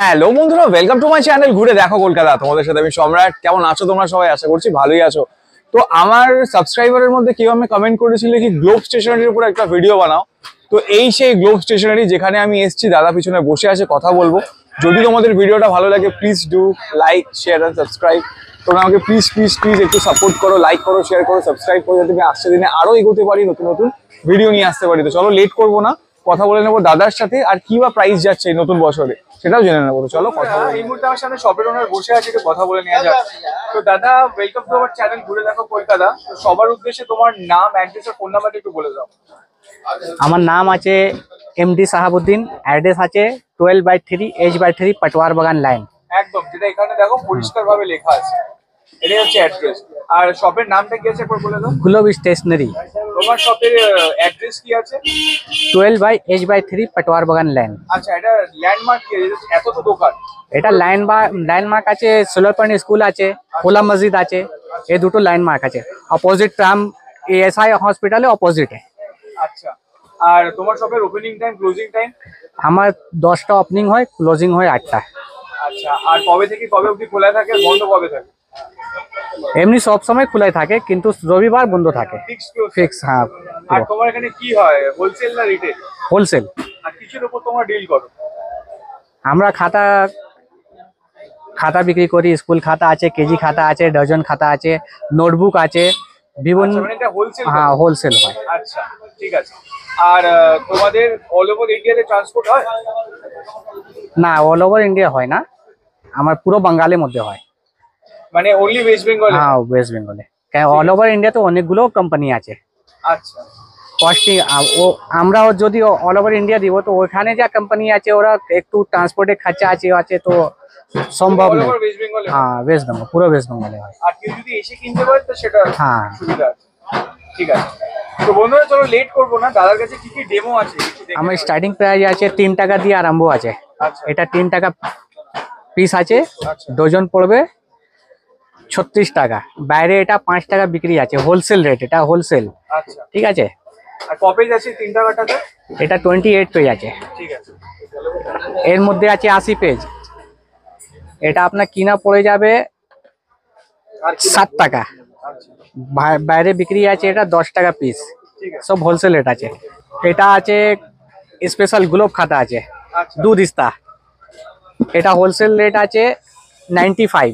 Hello बंधुरा welcome to my channel घुरे देखो कलकाता। तुम्हारे साथ सम्राट केमन आছো তোমরা সবাই আশা করছি ভালোই আছো। তো আমার সাবস্ক্রাইবারের মধ্যে কেউ আমাকে কমেন্ট করেছিল কি গ্লোব স্টেশনারির উপর একটা ভিডিও বানাও। তো এই সেই গ্লোব স্টেশনারি যেখানে আমি এসেছি, দাদা পিছনে বসে আছে, কথা বলবো। যদি তোমাদের ভিডিওটা ভালো লাগে please do like share and subscribe. তোমরা আমাকে প্লিজ প্লিজ প্লিজ একটু সাপোর্ট করো, লাইক করো, শেয়ার করো, সাবস্ক্রাইব করো, যাতে আমি আজকে দিনে আরো এগোতে পারি, নতুন নতুন ভিডিও নিয়ে আসতে পারি। তো চলো লেট করবো না, কথা বলে নেবো দাদার সাথে আর কি বা প্রাইস যাচ্ছে এই নতুন বছরে সেটাও জেনে নেবো। তো চলো কথা বলি। এই মুহূর্তে আমার সামনে শপের ওনার বসে আছে, একটু কথা বলে নেওয়া যাক। তো দাদা ওয়েলকাম টু আওয়ার চ্যানেল ঘুরে দেখো কলকাতা। তো সবার উদ্দেশ্যে তোমার নাম, অ্যাড্রেস আর ফোন নাম্বারটা একটু বলে দাও। আমার নাম আছে এমডি সাহাবুদ্দিন, অ্যাড্রেস আছে 12/3 H/3 পাটওয়ার বাগান লাইন, একদম যেটা এখানে দেখো পরিষ্কারভাবে লেখা আছে, এটাই হচ্ছে অ্যাড্রেস। আর শপের নামটা কি আছে একবার বলে দাও। Globe stationery. তোমার শপের অ্যাড্রেস কি আছে? 12/H/3 পাটওয়ার বাগান লাইন। আচ্ছা, এটা ল্যান্ডমার্ক কি আছে? এত তো দোকান, এটা ল্যান্ডমার্ক আছে, সোলারপানি স্কুল আছে, খোলা মসজিদ আছে, এই দুটো ল্যান্ডমার্ক আছে। অপোজিট ট্রাম এএসআই হসপিটালে অপোজিটে। আচ্ছা, আর তোমার শপের ওপেনিং টাইম ক্লোজিং টাইম? আমার 10টা ওপেনিং হয়, ক্লোজিং হয় 8টা। আচ্ছা, আর কবে থেকে কবে অবধি খোলা থাকে, বন্ধ কবে থাকে? এমনি সব সময় খোলাই থাকে কিন্তু রবিবার বন্ধ থাকে। ফিক্স। হ্যাঁ। আর তোমার এখানে কি হয়, হোলসেল না রিটেল? হোলসেল। আর কিছুর উপর তোমরা ডিল করো? আমরা খাতা খাতা বিক্রি করি, স্কুল খাতা আছে, কেজি খাতা আছে, ডজন খাতা আছে, নোটবুক আছে, বিভিন্ন। হ্যাঁ, হোলসেল হয়। আচ্ছা ঠিক আছে। আর তোমাদের অল ওভার ইন্ডিয়াতে ট্রান্সপোর্ট হয়? না, অল ওভার ইন্ডিয়া হয় না, আমার পুরো বাঙালির মধ্যে হয়, মানে অনলি ওয়েস্ট বেঙ্গল। হ্যাঁ, ওয়েস্ট বেঙ্গলে। কেন অল ওভার ইন্ডিয়াতে অনেকগুলো কোম্পানি আছে। আচ্ছা, কস্টিং ও আমরা যদি অল ওভার ইন্ডিয়া দিব তো ওখানে যা কোম্পানি আছে ওরা একটু ট্রান্সপোর্টের খরচা আছে তো সম্ভব না। হ্যাঁ, ওয়েস্ট বেঙ্গল, পুরো ওয়েস্ট বেঙ্গলে হয়। আর কেউ যদি এসে কিনতে পারে তো সেটা সুবিধা আছে। ঠিক আছে। তো বন্ধুরা চলো লেট করব না, দাদার কাছে কি কি ডেমো আছে আমার। স্টার্টিং প্রাইস আছে 3 টাকা দিয়ে আরম্ভ আছে। এটা 3 টাকা পিস আছে, ডজন পড়বে 36 টাকা। বাইরে এটা 5 টাকা বিক্রি আছে, হোলসেল রেট, এটা হোলসেল। আচ্ছা ঠিক আছে। আর কপিজ আছে 3 টাকাটাতে, এটা 28 পেজ আছে। ঠিক আছে। এর মধ্যে আছে 80 পেজ, এটা আপনার কিনা পড়ে যাবে 7 টাকা। বাইরে বিক্রি আছে এটা 10 টাকা পিস। ঠিক আছে, সব হোলসেল রেট আছে। এটা আছে স্পেশাল গ্লোব খাতা আছে, দুই দিস্তা, এটা হোলসেল রেট আছে 95।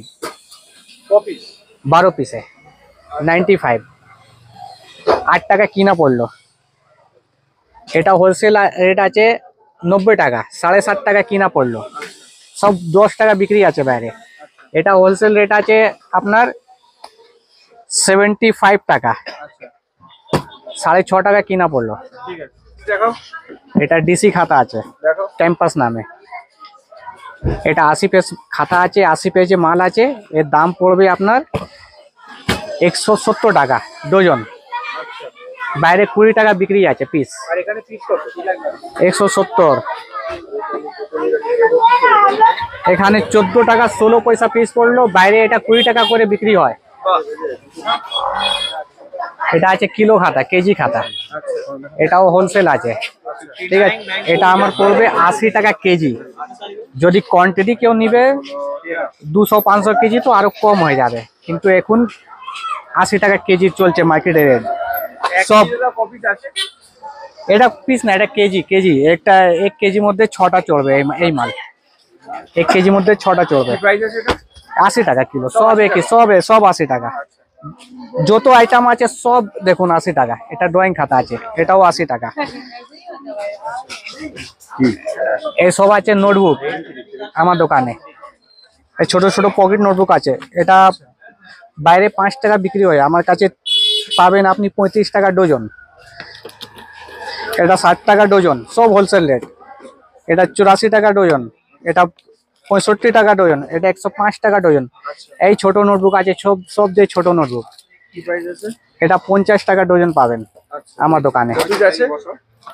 12 পিসে 95, 8 টাকা কিনা পড়লো। এটা হোলসেল রেট আছে 90 টাকা, 7.5 টাকা কিনা পড়লো, সব 10 টাকা বিক্রি আছে বাইরে। এটা হোলসেল রেট আছে আপনার 75 টাকা, 6.5 টাকা কিনা পড়লো। এটা ডিসি খাতা আছে ক্যাম্পাস নামে, এটা 80 পেজ খাতা আছে, 80 পেজে মাল আছে, এর দাম পড়বে আপনার 170 টাকা ডজন। বাইরে 20 টাকা বিক্রি আছে পিস। আর এখানে পিস কত? 170। এখানে 14 টাকা 16 পয়সা পিস পড়লো, বাইরে এটা 20 টাকা করে বিক্রি হয়। এটা আছে কিলো খাতা, কেজি খাতা, এটাও হোলসেল আছে। ঠিক আছে, এটা আমার পড়বে 80 টাকা কেজি। যদি কোয়ান্টিটি কেউ নিবে 200-500 কেজি তো আরো কম হয়ে যাবে, কিন্তু এখন 80 টাকা কেজি চলছে মার্কেটে রেট সব। এটা পিস না, এটা কেজি। কেজি একটা 1 কেজির মধ্যে 6টা চলবে, এই মাল 1 কেজির মধ্যে 6টা চলবে। প্রাইস আছে এটা 80 টাকা কিলো, সব 80 টাকা। যত আইটেম আছে সব দেখুন 80 টাকা। এটা ড্রয়িং খাতা আছে, এটাও 80 টাকা। এই সব আছে নোটবুক আমার দোকানে, এই ছোট ছোট পকেট নোটবুক আছে। এটা বাইরে 5 টাকা বিক্রি হয়, আমার কাছে পাবেন আপনি 35 টাকা ডজন। এটা 60 টাকা ডজন, সব হোলসেল রেট। এটা 84 টাকা ডজন, এটা 65 টাকা ডজন, এটা 105 টাকা ডজন। এই ছোট নোটবুক আছে, সব যে ছোট নোটবুক। কি প্রাইস আছে? এটা 50 টাকা ডজন পাবেন আমার দোকানে। ঠিক আছে,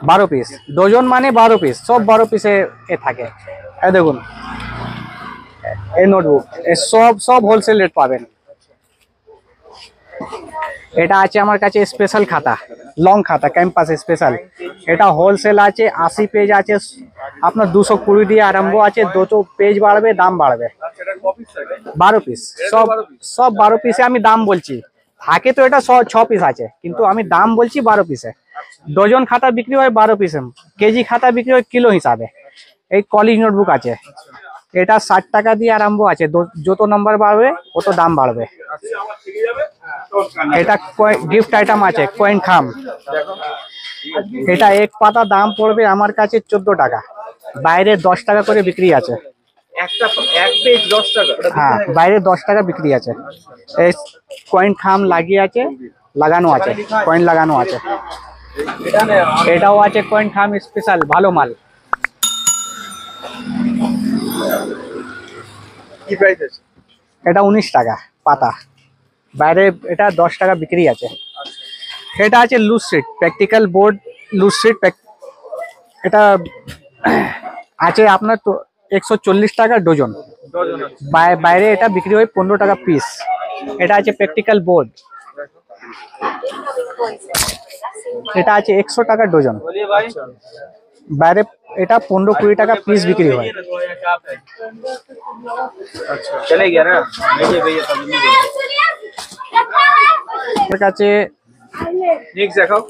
12 পিস ডজন, মানে 12 পিস, সব 12 পিসে থাকে। এই দেখুন এই নোটবুক, এই সব হোলসেল রেট পাবেন। এটা আছে আমার কাছে স্পেশাল খাতা, লং খাতা, ক্যাম্পাস স্পেশাল। এটা হোলসেল আছে, 80 পেজ আছে, আপনার 220 দিয়ে আরম্ভ আছে, 200 পেজ বাড়বে, দাম বাড়বে। আচ্ছা এটা কত পিস থাকে? 12 পিস। সব 12 পিসে আমি দাম বলছি, থাকে তো এটা 6 পিস আছে কিন্তু আমি দাম বলছি 12 পিসে। ডজন খাতা বিক্রি হয় 12 পিসে, কেজি খাতা বিক্রি হয় কিলো হিসাবে। এই কলেজ নোটবুক আছে, এটা 60 টাকা দিয়ে আরম্ভ আছে, যত নাম্বার বাড়বে তত দাম বাড়বে। আচ্ছা আমার ঠিক যাবে। এটা গিফট আইটেম আছে, কয়েন খাম। এটা এক পাতা দাম পড়বে আমার কাছে 14 টাকা, বাইরে 10 টাকা করে বিক্রি আছে। একটা এক পেজ 10 টাকা, হ্যাঁ বাইরে 10 টাকা বিক্রি আছে। এই কয়েন খাম লাগিয়ে আছে, লাগানো আছে, কয়েন লাগানো আছে। এটাও আছে কয়েন খাম স্পেশাল, ভালো মাল। কি প্রাইস আছে? এটা 19 টাকা পাতা, বাইরে এটা 10 টাকা বিক্রি আছে। এটা আছে loose sheet, practical board loose sheet. এটা আছে আপনার 140 টাকা ডজন, বাইরে এটা বিক্রি হয় 15 টাকা পিস। এটা আছে প্র্যাকটিক্যাল বোর্ড, এটা আছে 100 টাকা ডজন, বাইরে এটা 15-20 টাকা পিস বিক্রি হয়। আচ্ছা চলে গিয়া না এই ভাইয়া সব নিয়ে গেল। এর কাছে নেক্সট দেখাও।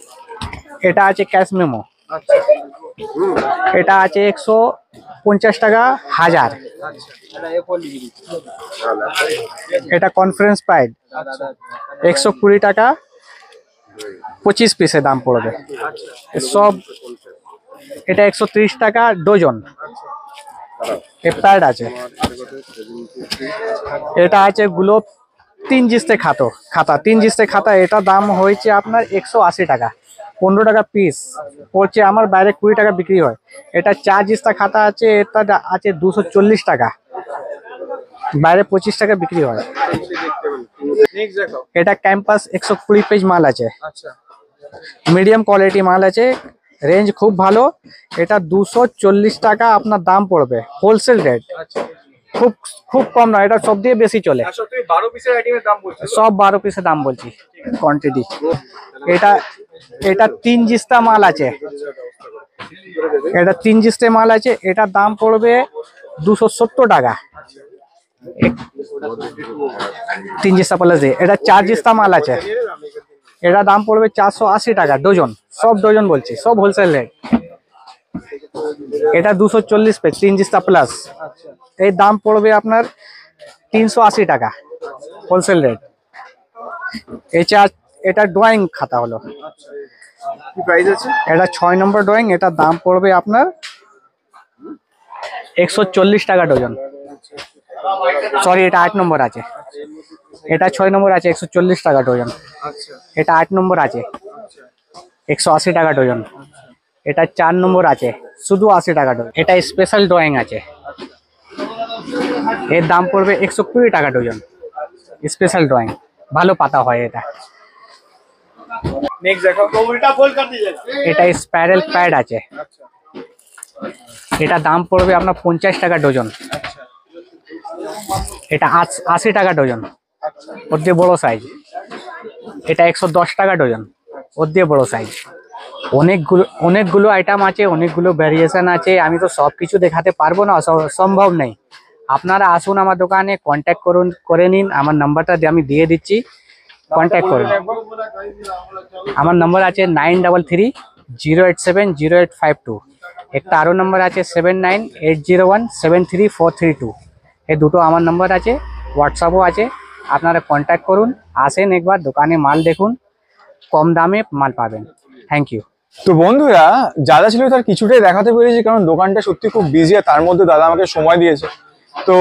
এটা আছে ক্যাশ মেমো। আচ্ছা এটা আছে 150 টাকা 1000। আচ্ছা এটা এ পলি বিক্রি। এটা কনফারেন্স প্যাড। আচ্ছা 120 টাকা 25 পিসের দাম পড়বে। আচ্ছা সব এটা 130 টাকা ডজন। আচ্ছা এই প্যাড আছে। এটা আছে গ্লোব 3 জিস্তে খাতা। এটা দাম হয়েছে আপনার 180 টাকা, 15 টাকা পিস পড়ছে, আমার বাইরে 20 টাকা বিক্রি হয়। এটা 4 জিস্তা খাতা আছে, এটা আছে 240 টাকা, বাইরে 25 টাকা বিক্রি হয়। এটা ক্যাম্পাস 120 পেজ মাল আছে। আচ্ছা মিডিয়াম কোয়ালিটি মাল আছে, রেঞ্জ খুব ভালো। এটা 240 টাকা আপনার দাম পড়বে, হোলসেল রেট। আচ্ছা খুব খুব কম না, এটা সব দিয়ে বেশি চলে। আচ্ছা তুমি 12 পিসের আইটেমের দাম বলছো? সব 12 পিসের দাম বলছি কোয়ান্টিটি। এটা এটা 3 জিস্তা মাল আছে, এটা 3 জিস্তা মাল আছে। এটা দাম পড়বে 270 টাকা। আচ্ছা 3 জিস্তা প্লাস দিয়ে এটা 4 জিস্তা মাল আছে, এটা দাম পড়বে 480 টাকা ডজন। সব ডজন বলছি, সব হোলসেল রেট। এটা 240 পেজ 3 জিস্তা প্লাস, এই দাম পড়বে আপনার 380 টাকা হোলসেল রেট। এটা ড্রয়িং খাতা হলো। কি প্রাইস আছে? এটা 6 নম্বর ড্রয়িং, এটা দাম পড়বে আপনার 140 টাকা ডজন। সরি এটা 8 নম্বর আছে, এটা 6 নম্বর আছে 140 টাকা ডজন। আচ্ছা এটা 8 নম্বর আছে 180 টাকা ডজন। এটা 4 নম্বর আছে শুধু 80 টাকা ডজন। এটা স্পেশাল ড্রয়িং আছে, এর দাম পড়বে 120 টাকা ডজন। স্পেশাল ড্রয়িং ভালো পাতা হয় এটা। নেক্সট দেখো, উল্টা ফোল্ড করে দিয়েছে। এটা স্পাইরাল প্যাড আছে। আচ্ছা এটা দাম পড়বে আপনার 50 টাকা ডজন। আচ্ছা এটা 80 টাকা ডজন। আচ্ছা ওর দিয়ে বড় সাইজ। এটা 110 টাকা ডজন, ওর দিয়ে বড় সাইজ। অনেকগুলো আইটেম আছে, অনেকগুলো ভ্যারিয়েশন আছে। আমি তো সব কিছু দেখাতে পারবো না, সম্ভব নেই। আপনারা আসুন আমার দোকানে, কন্ট্যাক্ট করুন, করে নিন। আমার নাম্বারটা আমি দিয়ে দিচ্ছি, কন্ট্যাক্ট করুন। আমার নাম্বার আছে 9330870852। একটা আরও নাম্বার আছে 7980173432। এই দুটো আমার নাম্বার আছে, হোয়াটসঅ্যাপও আছে। আপনারা কন্ট্যাক্ট করুন, আসেন একবার দোকানে মাল দেখুন, কম দামে মাল পাবেন। Thank you. তো বন্ধুরা দাদা ছিল তার কিছুটাই দেখাতে পেরেছি, কারণ দোকানটা সত্যি খুব বিজি, আর তার মধ্যে দাদা আমাকে সময় দিয়েছে। তো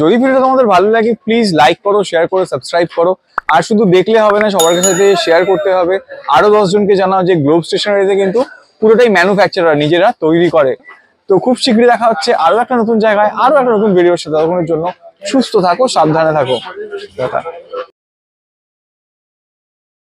যদি ভিডিওটা তোমাদের ভালো লাগে প্লিজ লাইক করো, শেয়ার করো, সাবস্ক্রাইব করো। আর শুধু দেখলে হবে না, সবার সাথে শেয়ার করতে হবে। আরো 10 জনকে জানাও যে গ্লোব স্টেশনারিতে কিন্তু পুরোটাই ম্যানুফ্যাকচারার নিজেরা তৈরি করে। তো খুব শীঘ্রই দেখা হচ্ছে আরো একটা নতুন জায়গায়, আরো একটা নতুন ভিডিওর সাথে। ততক্ষণের জন্য সুস্থ থাকো, সাবধানে থাকো।